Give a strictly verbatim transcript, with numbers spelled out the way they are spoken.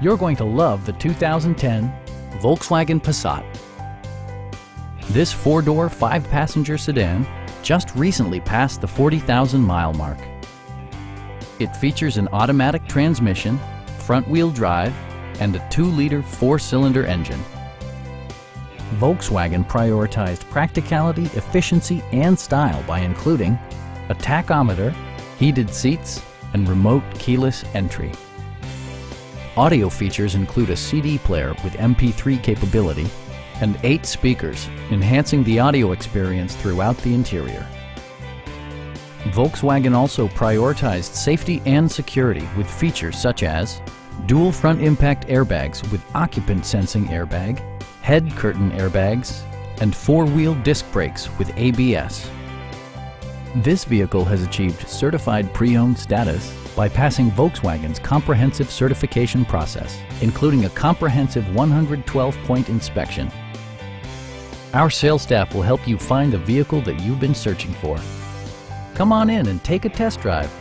You're going to love the two thousand ten Volkswagen Passat. This four-door, five-passenger sedan just recently passed the forty thousand mile mark. It features an automatic transmission, front-wheel drive, and a two liter four-cylinder engine. Volkswagen prioritized practicality, efficiency, and style by including a tachometer, heated seats, and remote keyless entry. Audio features include a C D player with M P three capability and eight speakers, enhancing the audio experience throughout the interior. Volkswagen also prioritized safety and security with features such as dual front impact airbags with occupant sensing airbag, head curtain airbags, and four-wheel disc brakes with A B S. This vehicle has achieved certified pre-owned status by passing Volkswagen's comprehensive certification process, including a comprehensive one hundred twelve point inspection. Our sales staff will help you find the vehicle that you've been searching for. Come on in and take a test drive.